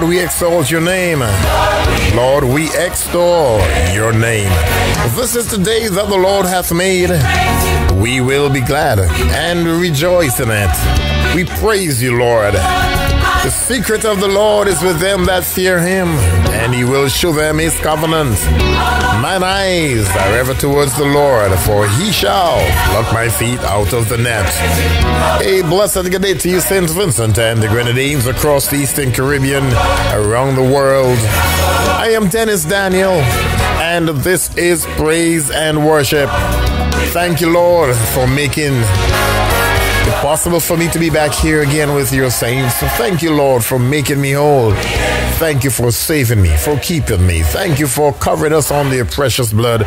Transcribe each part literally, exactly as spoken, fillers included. Lord, we exalt your name. Lord, we extol your name. This is the day that the Lord hath made. We will be glad and rejoice in it. We praise you, Lord. The secret of the Lord is with them that fear him, and he will show them his covenant. Mine eyes are ever towards the Lord, for he shall pluck my feet out of the net. A blessed good day to you, Saint Vincent and the Grenadines, across the Eastern Caribbean, around the world. I am Dennis Daniel, and this is Praise and Worship. Thank you, Lord, for making it possible for me to be back here again with your saints. Thank you, Lord, for making me whole. Thank you for saving me, for keeping me. Thank you for covering us on your precious blood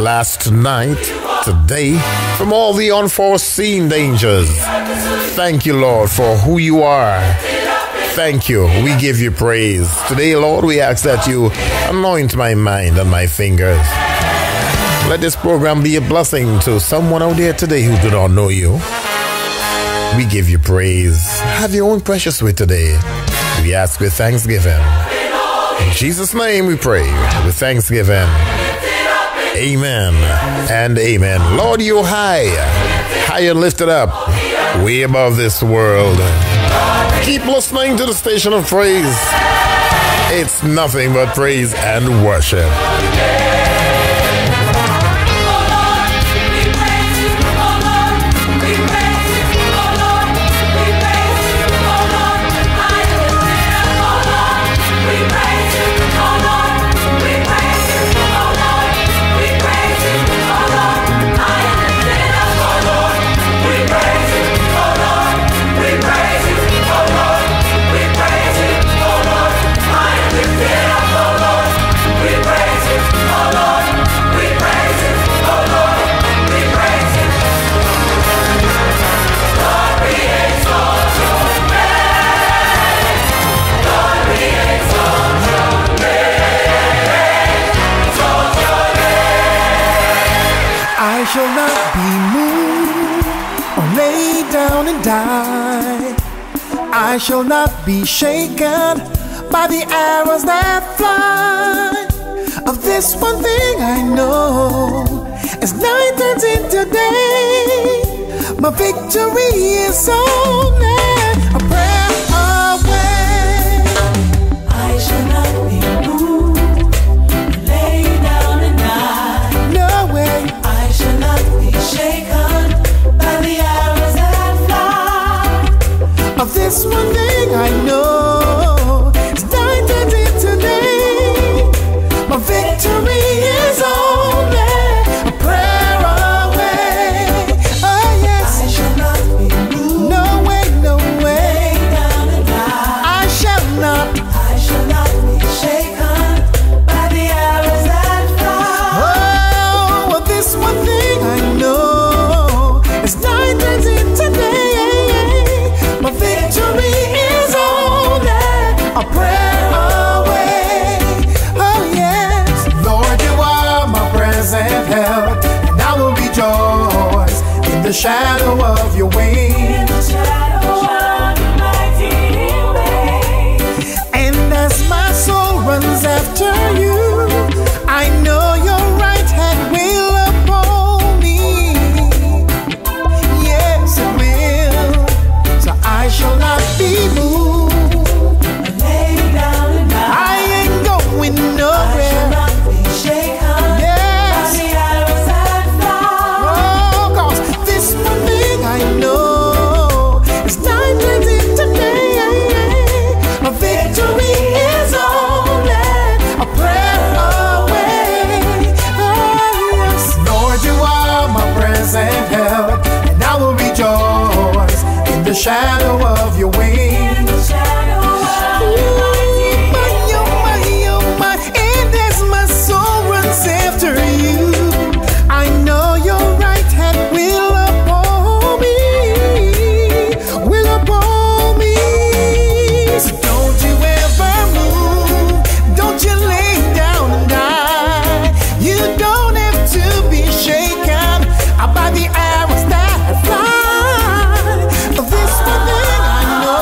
last night, today, from all the unforeseen dangers. Thank you, Lord, for who you are. Thank you. We give you praise. Today, Lord, we ask that you anoint my mind and my fingers. Let this program be a blessing to someone out there today who do not know you. We give you praise. Have your own precious way today. We ask with thanksgiving. In Jesus' name we pray with thanksgiving. Amen and amen. Lord, you're high, high and lifted up, way above this world. Keep listening to the station of praise. It's nothing but praise and worship. Shall not be moved or laid down and die. I shall not be shaken by the arrows that fly. Of this one thing I know, as night turns into day, my victory is only a prayer away. I shall not be shaken by the arrows that fly. Of this one thing I know, it's night and day today. My victory is only a prayer away. Oh yes, I shall not be moved. No way, no way. Lay down and die. I shall not. I shall not be shaken by the arrows that fly. Oh, of this one thing. The shadow of your wings. In the shadow of your mighty wings. And as my soul runs after you, I know your right hand will uphold me. Yes, it will. So I shall not be moved. Lay down and die. I ain't going nowhere. I shall not be shaken. Yes. By the arrows that fly. I know it's night and day today. My victory is only a prayer away. Oh, yes. Lord, you are my present help, and I will rejoice in the shadow of your wings. In the shadow of your wings. My, oh my, oh my, and as my soul runs after you, I know your right hand will. By the arrows that fly. But this one thing I know.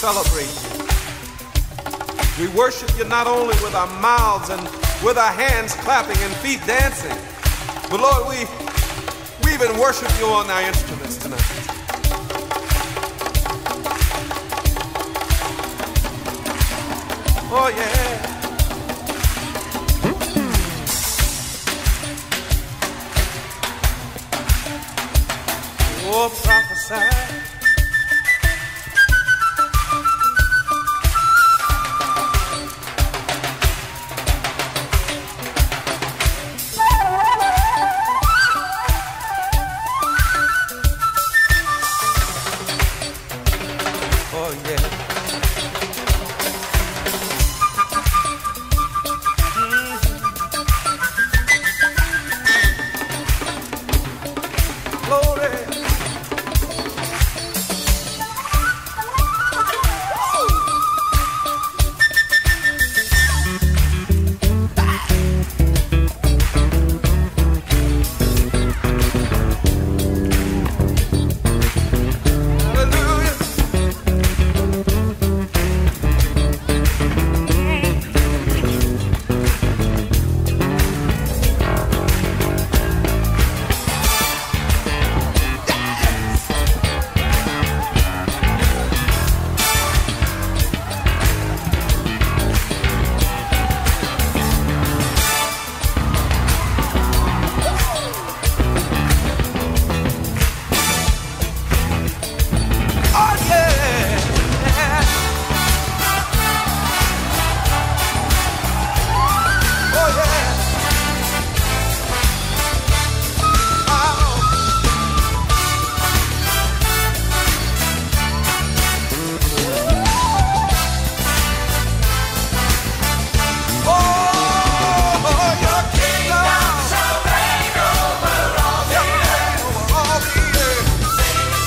Celebrate you. We worship you not only with our mouths and with our hands clapping and feet dancing, but Lord, we, we even worship you on our instruments tonight. Oh yeah. Oh, prophesy. Glory.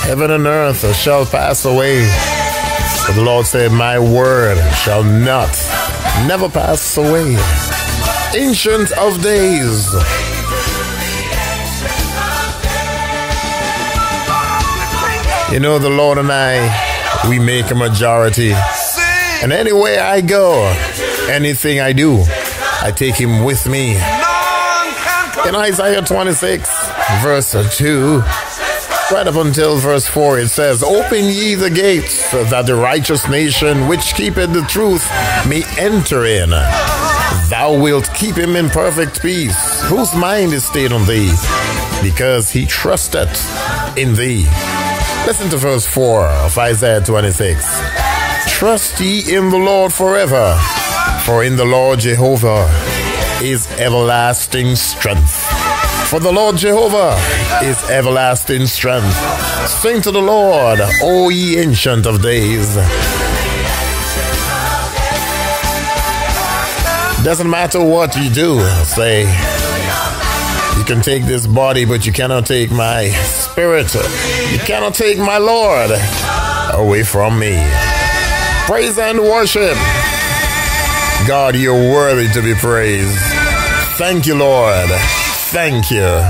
Heaven and earth shall pass away. But the Lord said, my word shall not, never pass away. Ancient of days. You know, the Lord and I, we make a majority. And anywhere I go, anything I do, I take him with me. In Isaiah twenty-six, verse two, right up until verse four, it says, open ye the gates, that the righteous nation which keepeth the truth may enter in. Thou wilt keep him in perfect peace, whose mind is stayed on thee, because he trusteth in thee. Listen to verse four of Isaiah twenty-six. Trust ye in the Lord forever, for in the Lord Jehovah is everlasting strength. For the Lord Jehovah is everlasting strength. Sing to the Lord, O ye ancient of days. Doesn't matter what you do, say, you can take this body, but you cannot take my spirit. You cannot take my Lord away from me. Praise and worship. God, you're worthy to be praised. Thank you, Lord. Thank you.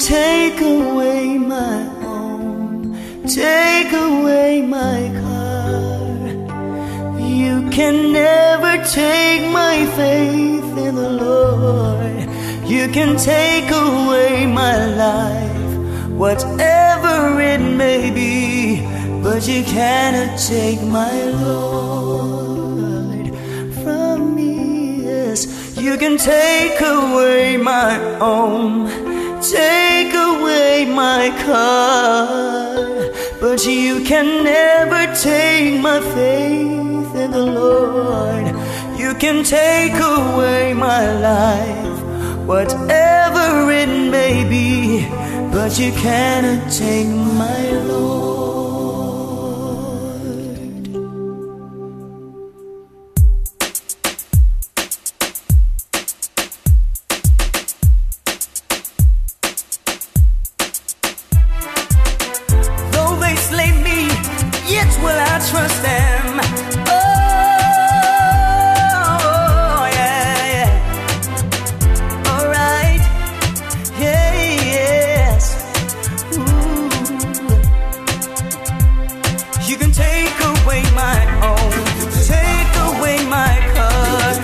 Take away my home, take away my car. You can never take my faith in the Lord. You can take away my life, whatever it may be, but you cannot take my Lord from me. Yes, you can take away my home, take away my car, but you can never take my faith in the Lord. You can take away my life, whatever it may be, but you cannot take my Lord. Trust them. Oh, yeah, yeah. All right. Yeah, yes. Ooh. You can take away my own, take away my car,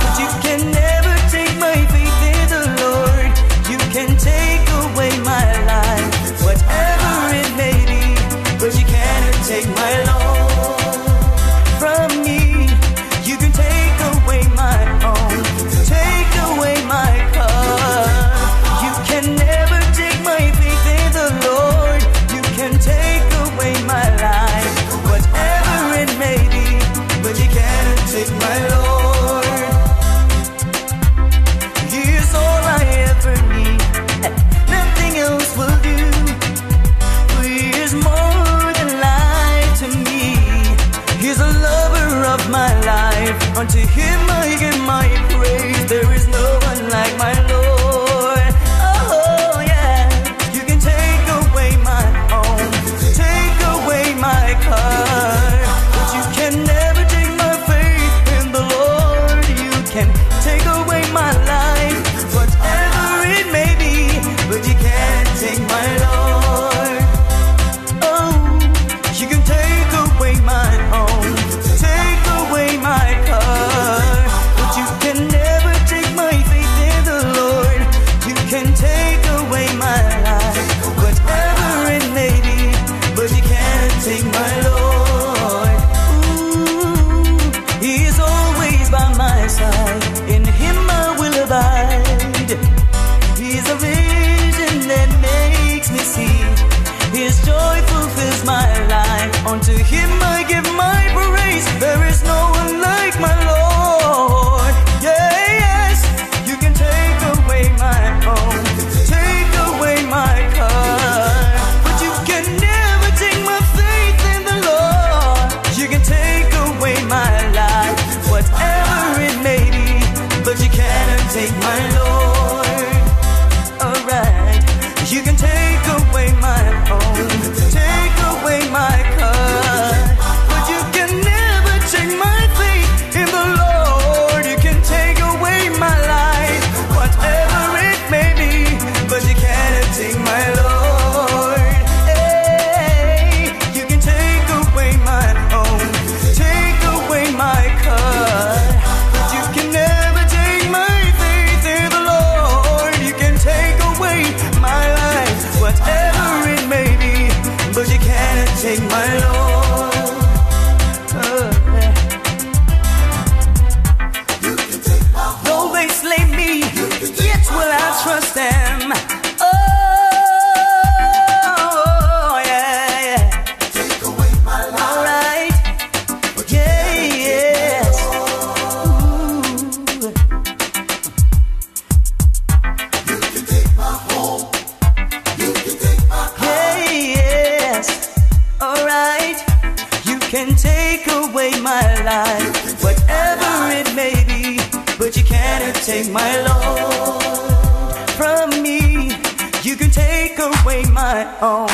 but you can never take my faith in the Lord. You can take away my life, whatever it may be, but you cannot take my Lord. Unto him I give my praise. There is no one like my Lord. Oh yeah. You can take away my own, take away my car, but you can never take my faith in the Lord. You can take away my life, whatever it may be, but you can't take my Lord. Oh, you can take away my own, take away my car, my life. Unto him I give my breath. can take away my life, whatever it may be, but you cannot take my Lord from me. You can take away my own,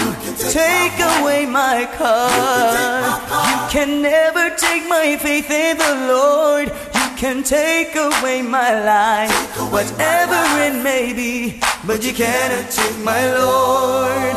take away my cause. You can never take my faith in the Lord. You can take away my life, whatever it may be, but you cannot take my Lord.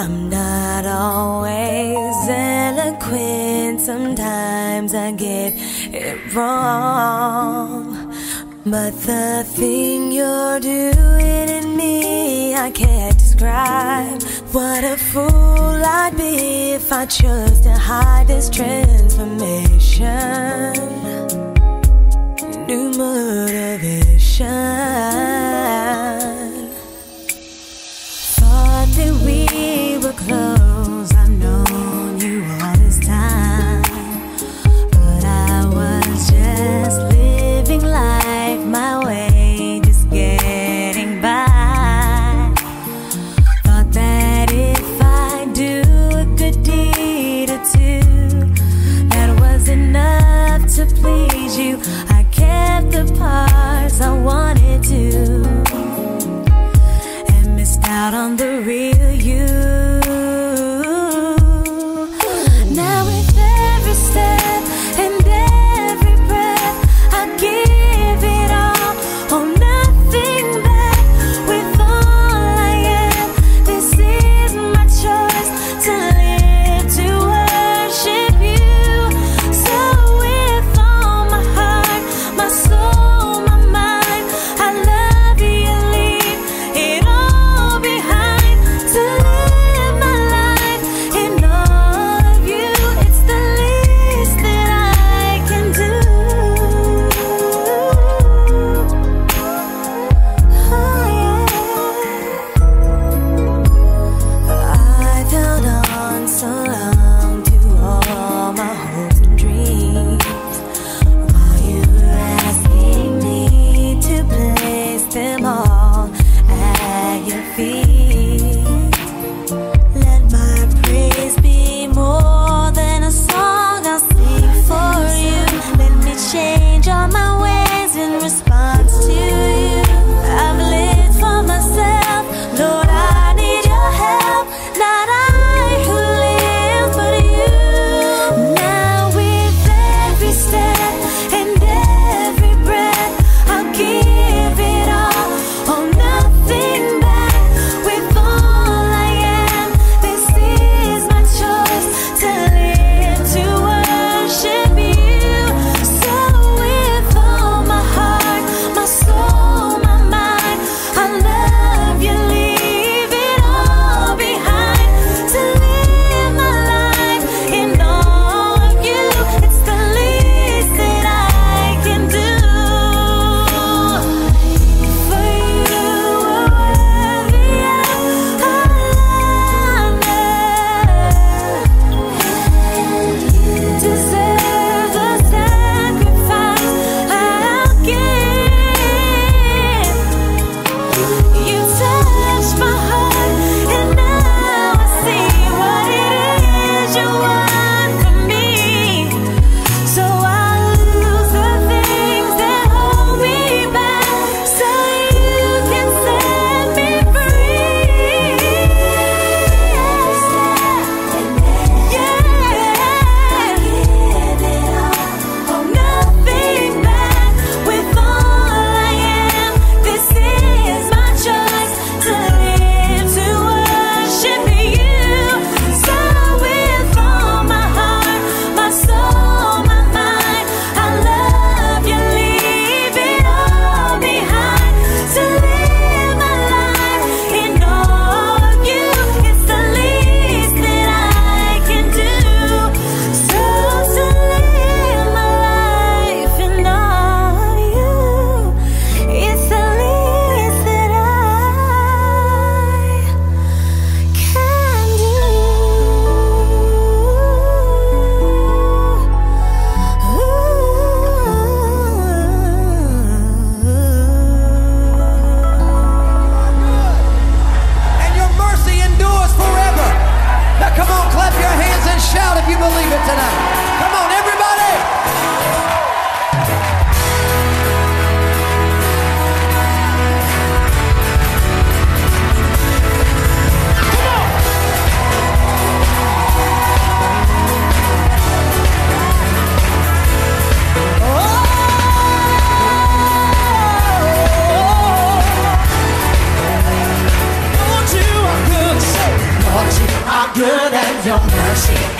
I'm not always eloquent, sometimes I get it wrong. But the thing you're doing in me, I can't describe. What a fool I'd be if I chose to hide this transformation. New motivation. Thought that we close, I've known you all this time, but I was just living life my way, just getting by. Thought that if I do a good deed or two, that was enough to please you. I kept the parts I wanted to, and missed out on the real you. To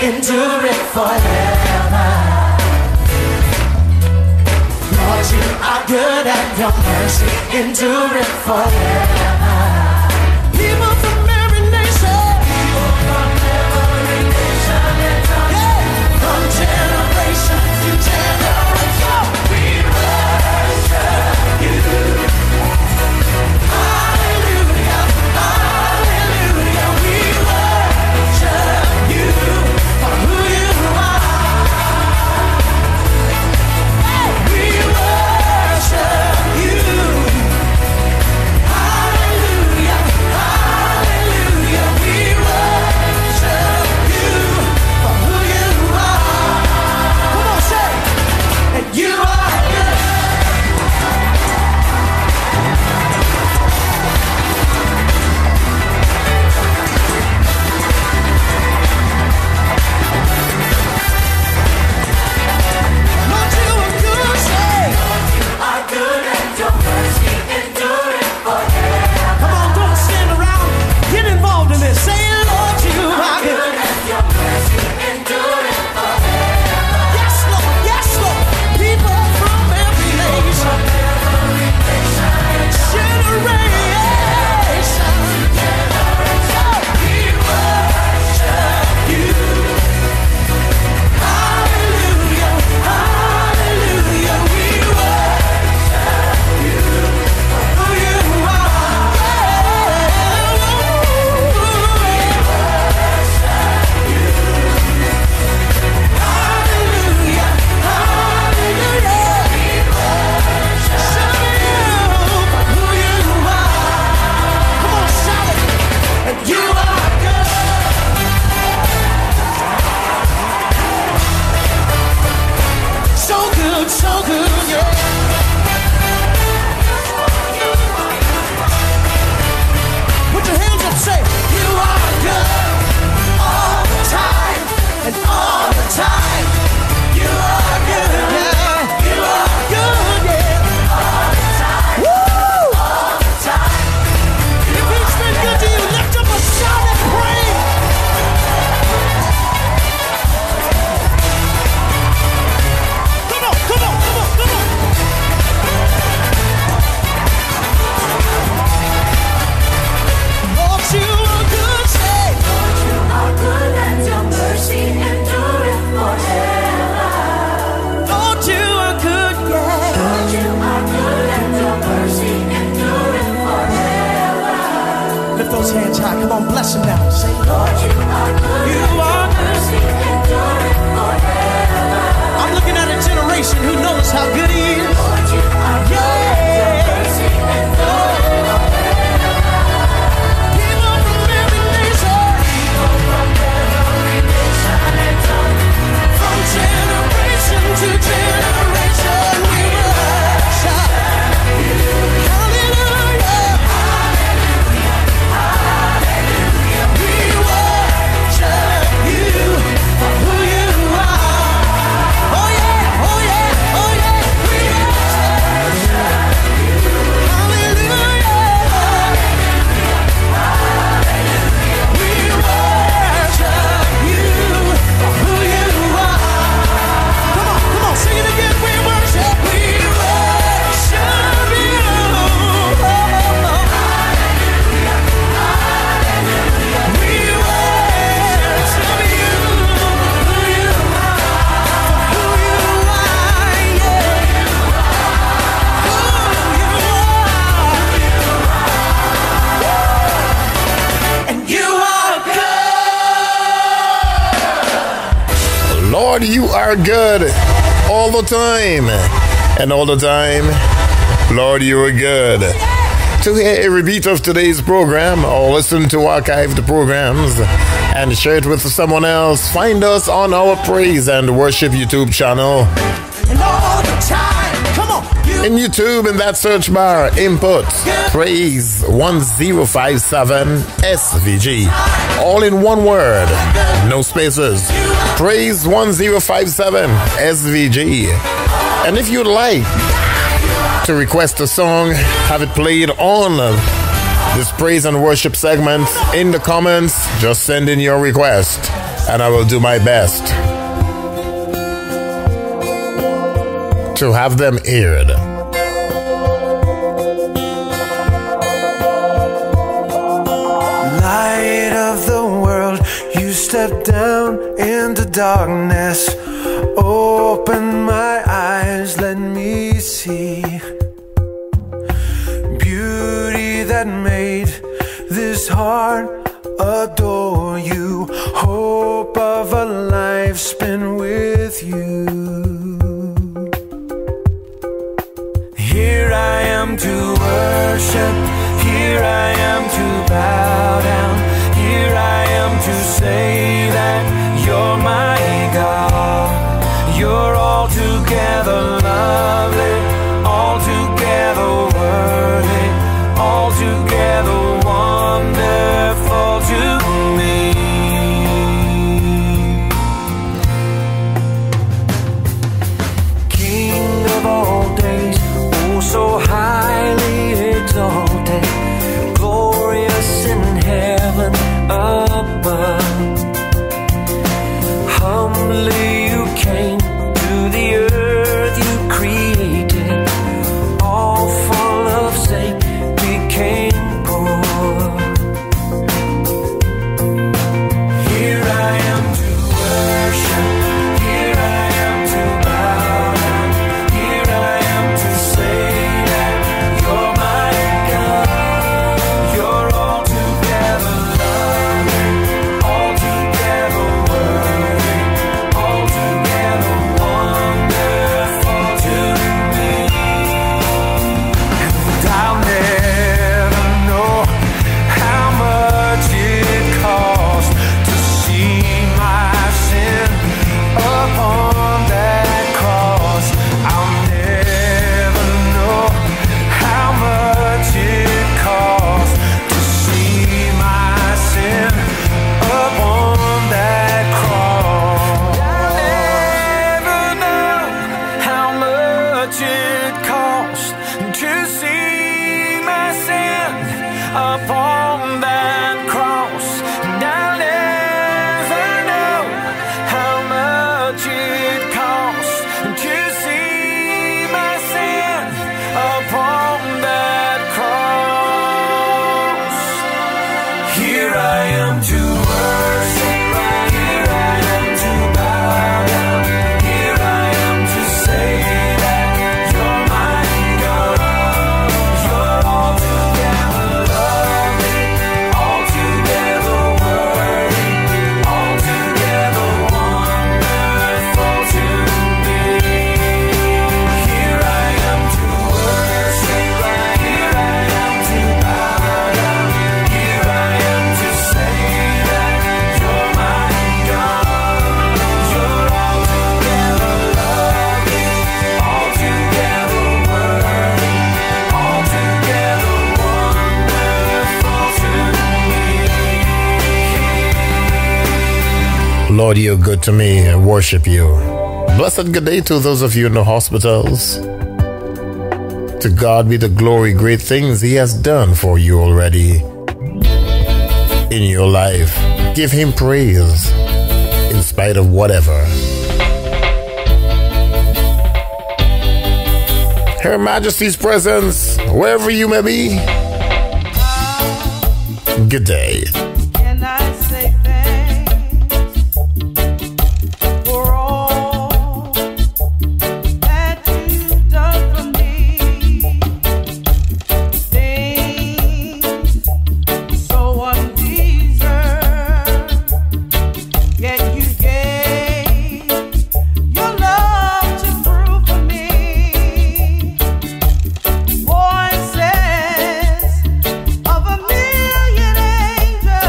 endure it forever. Lord, you are good and your mercy endure it forever. People from every nation, people from every nation, yeah. From generation to generation, we worship you. You are good all the time, and all the time, Lord, you are good. To hear a repeat of today's program or listen to archived programs and share it with someone else, find us on our Praise and Worship YouTube channel. And all the time, come on, you. In YouTube, in that search bar, input Praise ten fifty-seven S V G. All in one word, no spaces. Praise ten fifty-seven S V G. And if you'd like to request a song, have it played on this Praise and Worship segment, in the comments, just send in your request. and I will do my best to have them heard. Light of the world, you stepped down into darkness. Open my eyes, let me see beauty that made this heart adore you. Hope of a life spent with you. Here I am to worship, here I am to bow down, here I am to say that you're my God. You're altogether lovely, altogether worthy, altogether wonderful to me. King of all days, oh so highly exalted, glorious in heaven above. Humbly you came to the earth, you created, all for love's sake became poor. Here I am to worship, here I am to bow down, here I am to say that you're my God. You're altogether lovely, altogether worthy, altogether wonderful to me. And I'll never know how much it cost to see my sin upon that cross. I'll never know how much it cost to see my sin upon that cross. I'll never know how much it cost to see my sin upon that cross. And I'll never know how much it cost to see my sin upon that cross. Here I am to worship, here I am to bow down, here I am to say that you're my God. You're altogether lovely, altogether worthy, altogether wonderful to me. Here I am to worship, here I am to bow down, here I am to say that you're my God. You're altogether lovely, altogether worthy, altogether wonderful to me. Lord, you're good to me, and worship you. Blessed good day to those of you in the hospitals. To God be the glory, great things He has done for you already in your life. Give Him praise in spite of whatever. Her Majesty's presence, wherever you may be. Good day. And I say thanks for all that you've done for me. Things so undeserved, yet you gave your love to prove for me. Voices of a million angels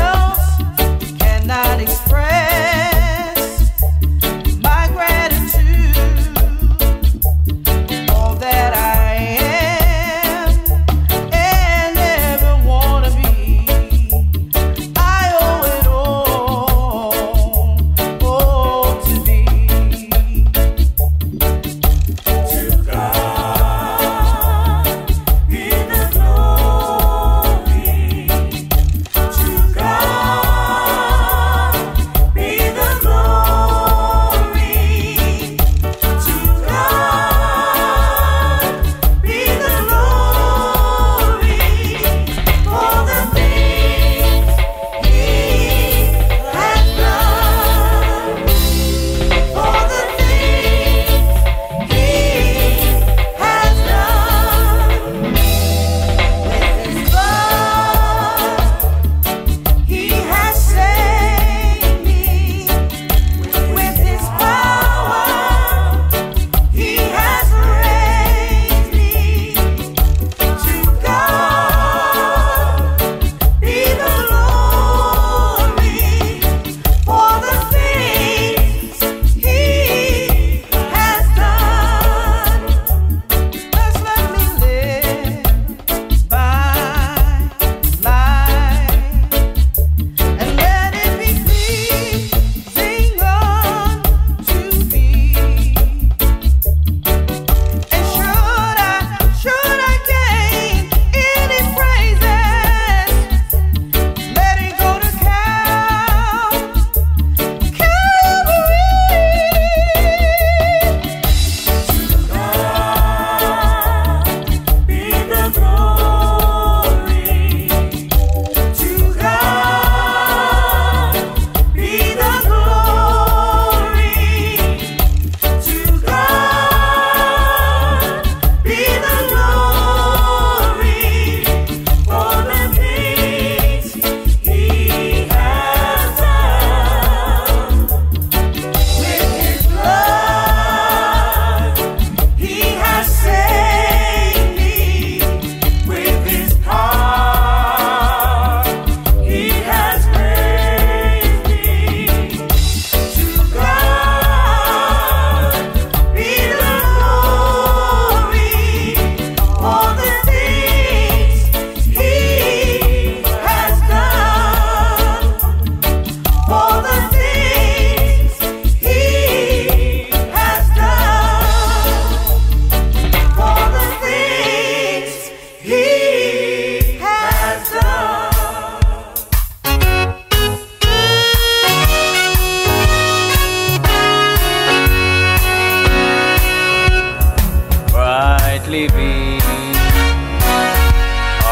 living.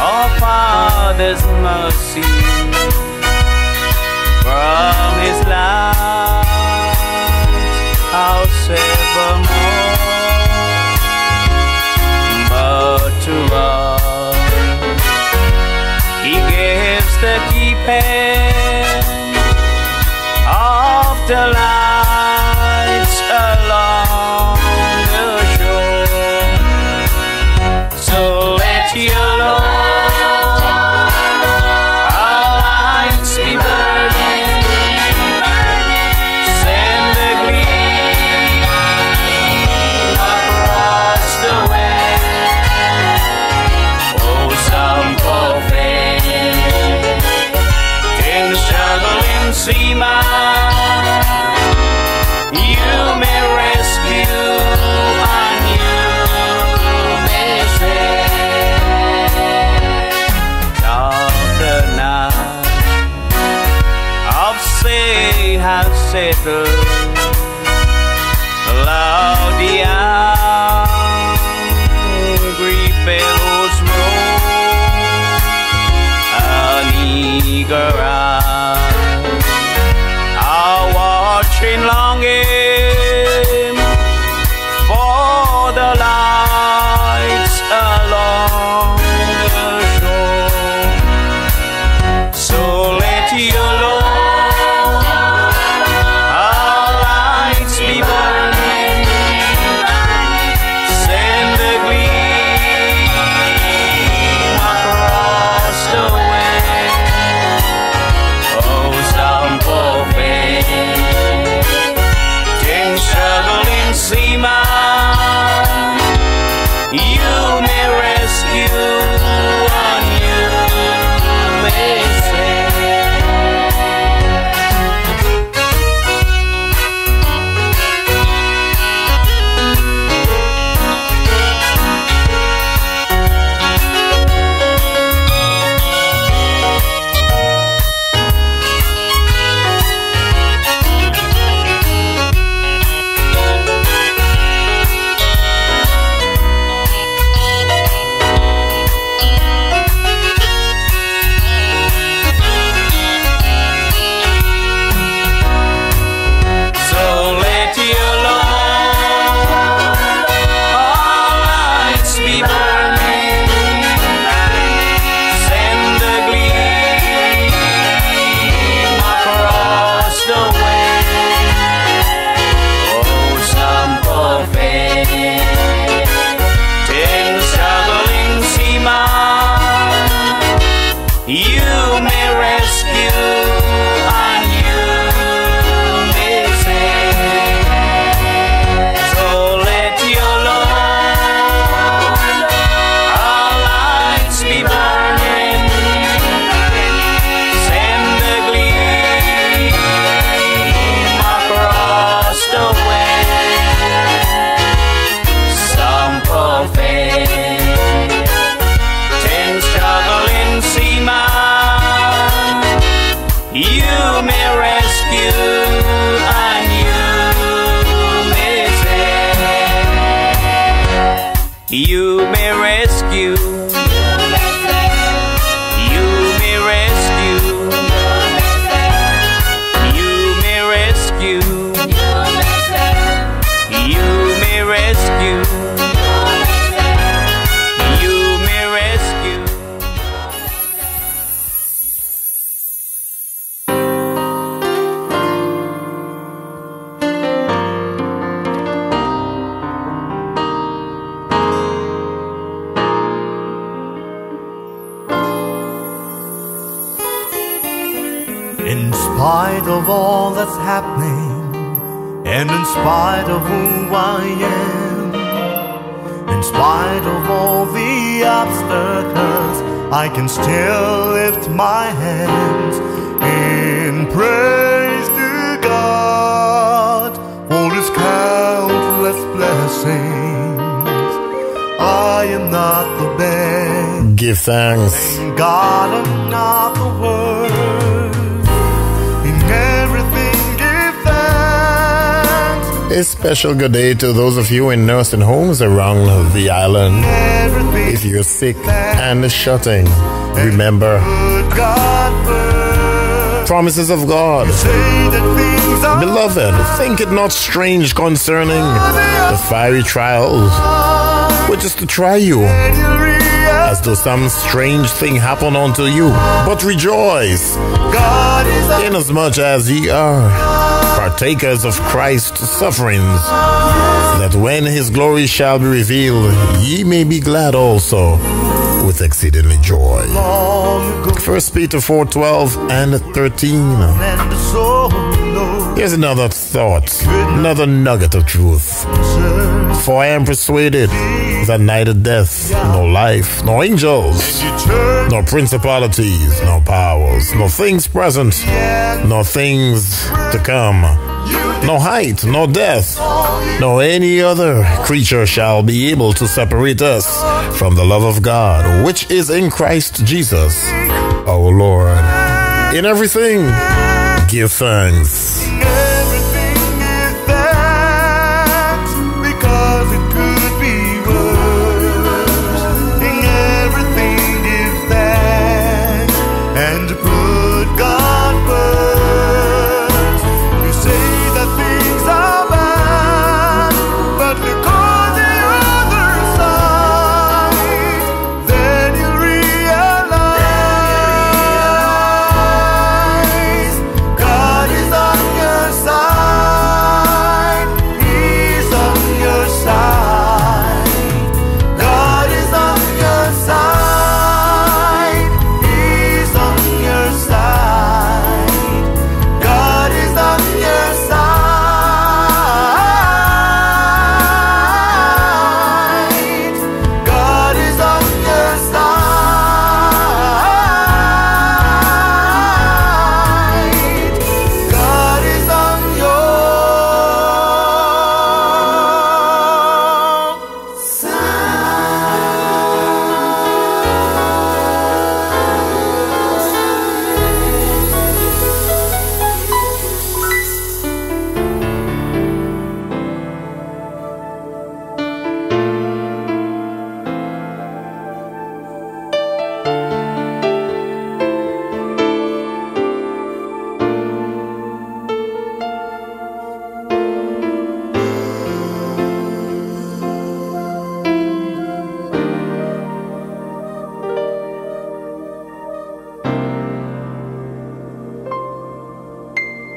Oh, Father's mercy from His light, house evermore. But to us He gives the keeping of the lights along the shore. So let your Lord see my, you may rescue and you may save. Of the night of sea have settled, loud the angry billows roll, an eager eye watching, longing for the lights along the shore. So let your Lord our lights be burning, send the gleam across the way. Oh, some poor man struggling seaman, you may rescue and you may a special good day to those of you in nursing homes around the island. If you're sick and shutting, remember promises of God. Beloved, think it not strange concerning the fiery trials, which is to try you, as though some strange thing happen unto you. But rejoice, inasmuch as ye are partakers of Christ's sufferings, that when his glory shall be revealed, ye may be glad also with exceedingly joy. First Peter four twelve and thirteen. Here's another thought, another nugget of truth. For I am persuaded that neither death, nor life, nor angels, nor principalities, nor powers, nor things present, nor things to come, nor height, nor death, nor any other creature shall be able to separate us from the love of God, which is in Christ Jesus, our Lord. In everything, give thanks.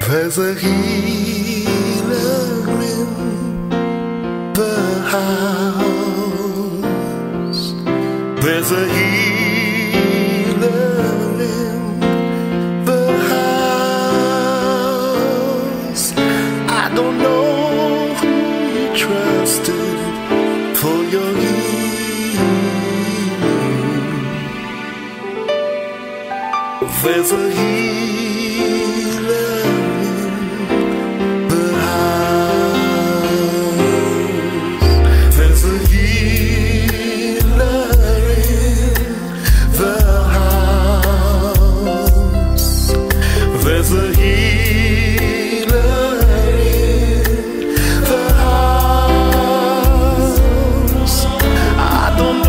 There's a healer in the house. There's a healer in the house. I don't know who you trusted for your healing. There's a healer. I don't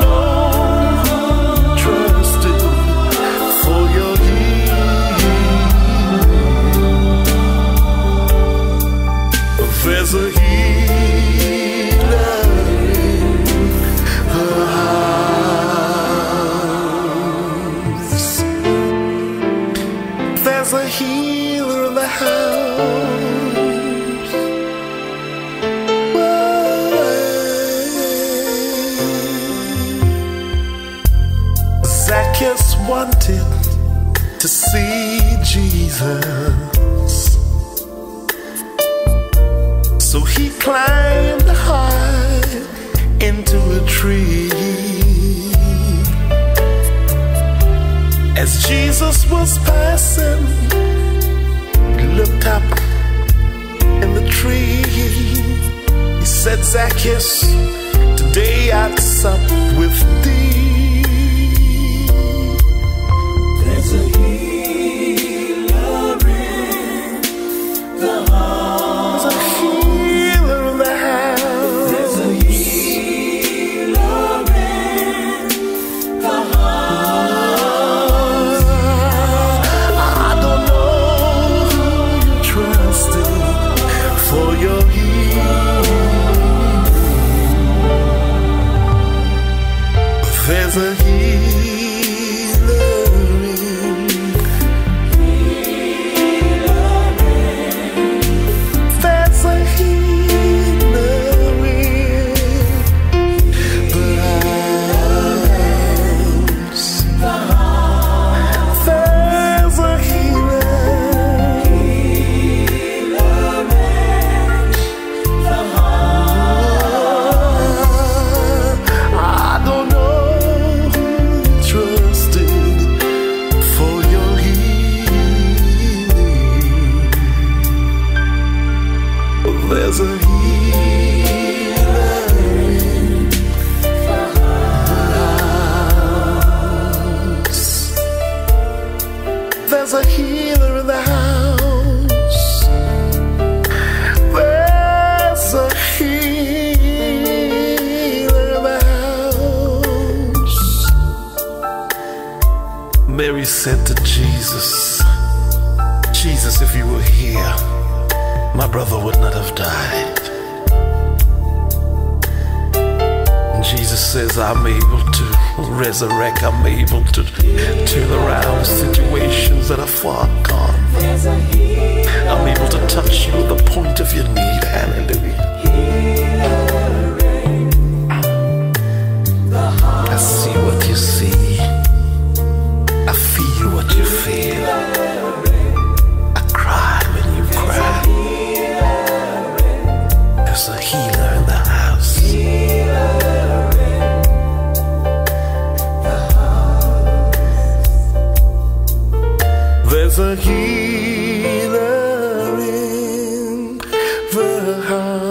know who trust the healer of the house. Why? Zacchaeus wanted to see Jesus, so he climbed high into a tree. As Jesus was passing, he looked up in the tree. He said, Zacchaeus, today I'd sup with thee. There's a healer in the heart. There's a healer in, healer in. There's a healer in the house. There's a healer, healer in the house. I don't know. There's a healer in the house. There's a healer in the house. There's a healer in the house. Mary said to Jesus, Jesus, if you were here, my brother would not have died. And Jesus says, I'm able to resurrect, I'm able to turn around situations that are far gone. I'm able to touch you at the point of your need. Hallelujah. I see what you see, I feel what you feel. There's a healer in the house. Healer in the house. There's a healer in the house. The house.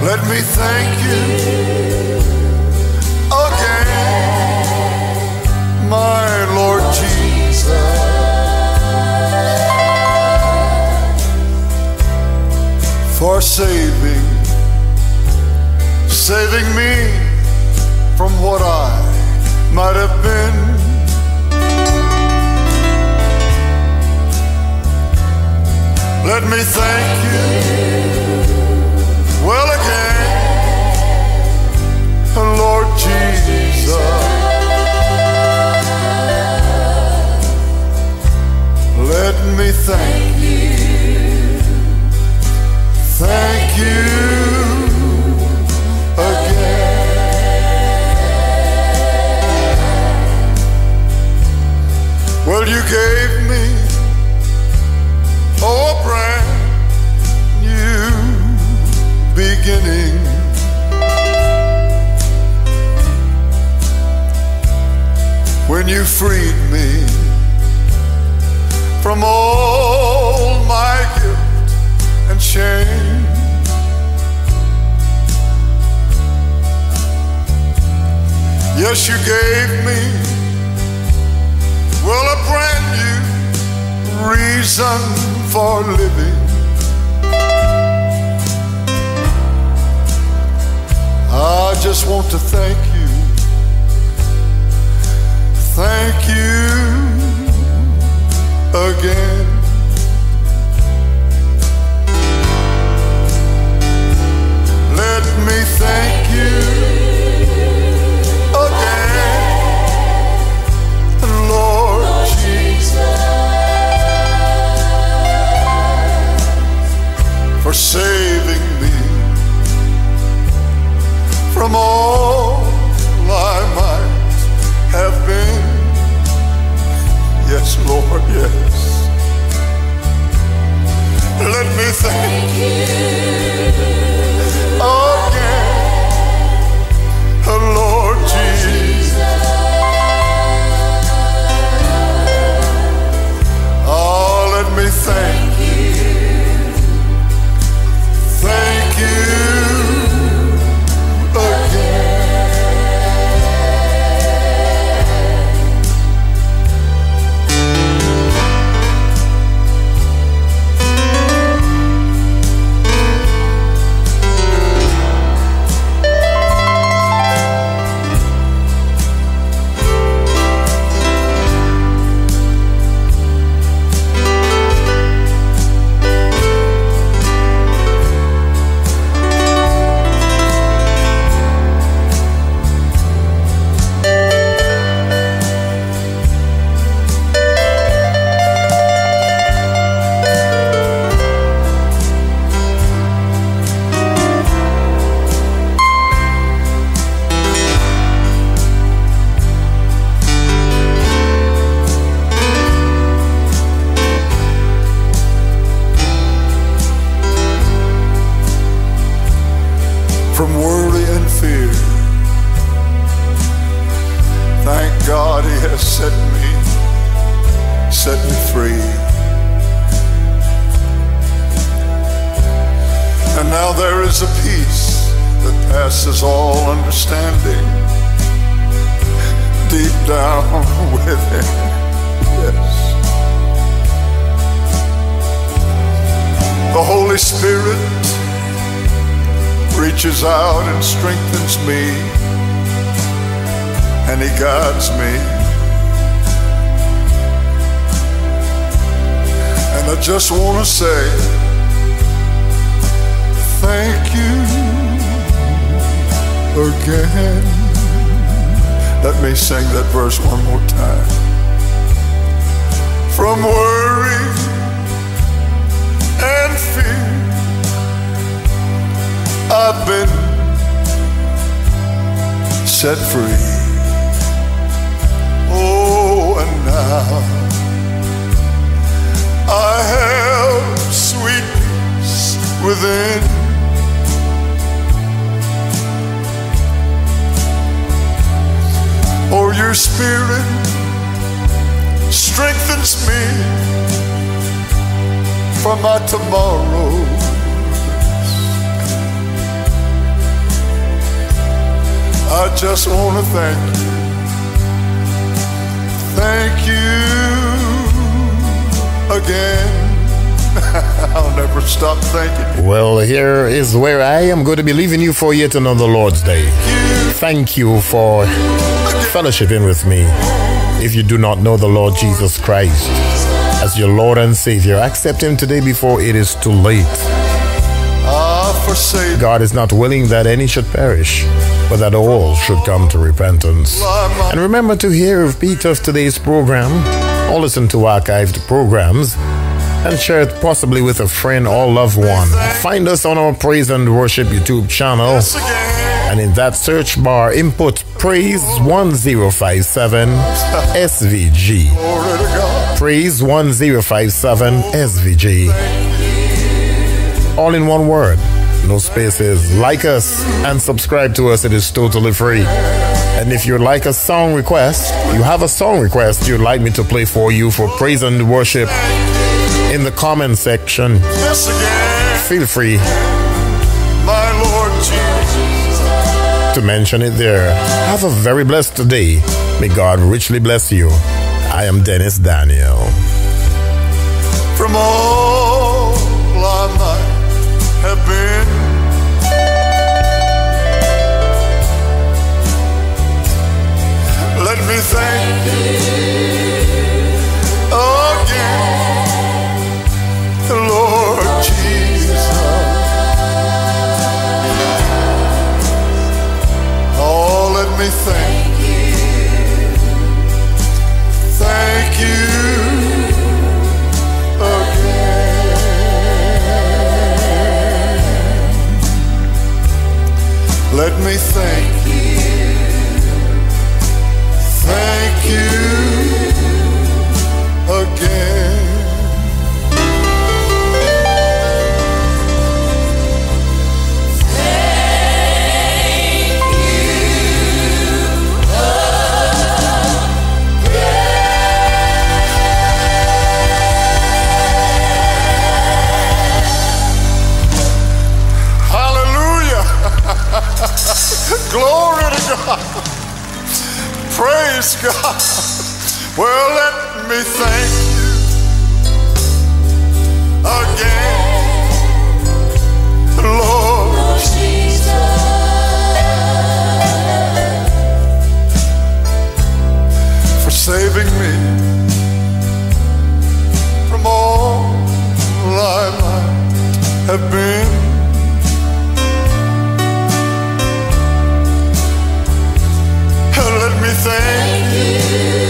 Let me thank you again, my Lord Jesus, for saving, saving me from what I might have been. Let me thank you. Well again, Lord Jesus, let me thank you, thank you again. Well, you gave me a brand beginning. When you freed me from all my guilt and shame, yes, you gave me, well, a brand new reason for living. I just want to thank you, thank again. Let me thank you again, Lord Jesus, for saving me from all I might have been. Yes, Lord, yes. Let me thank you again, Lord Jesus. Oh, let me thank you. Thank you again. Just want to say thank you again. Let me sing that verse one more time. From worry and fear, I've been set free. Oh, and now I have sweet peace within. Oh, your spirit strengthens me for my tomorrows. I just want to thank you. Thank you again. I'll never stop thanking you. Well, here is where I am going to be leaving you for yet another Lord's Day. Thank you for fellowshipping with me. If you do not know the Lord Jesus Christ as your Lord and Savior, accept Him today before it is too late. God is not willing that any should perish, but that all should come to repentance. And remember to hear a repeat of today's program, or listen to archived programs, and share it possibly with a friend or loved one. Find us on our Praise and Worship YouTube channel, and in that search bar, input Praise ten fifty-seven S V G. Praise ten fifty-seven S V G. All in one word, no spaces. Like us and subscribe to us. It is totally free. And if you like a song request, you have a song request you'd like me to play for you for Praise and Worship, in the comment section, feel free to mention it there. Have a very blessed day. May God richly bless you. I am Dennis Daniel. From all I might have been, let me thank you again. Well, let me thank you again, Lord, Lord Jesus, for saving me from all I might have been. Let me thank you.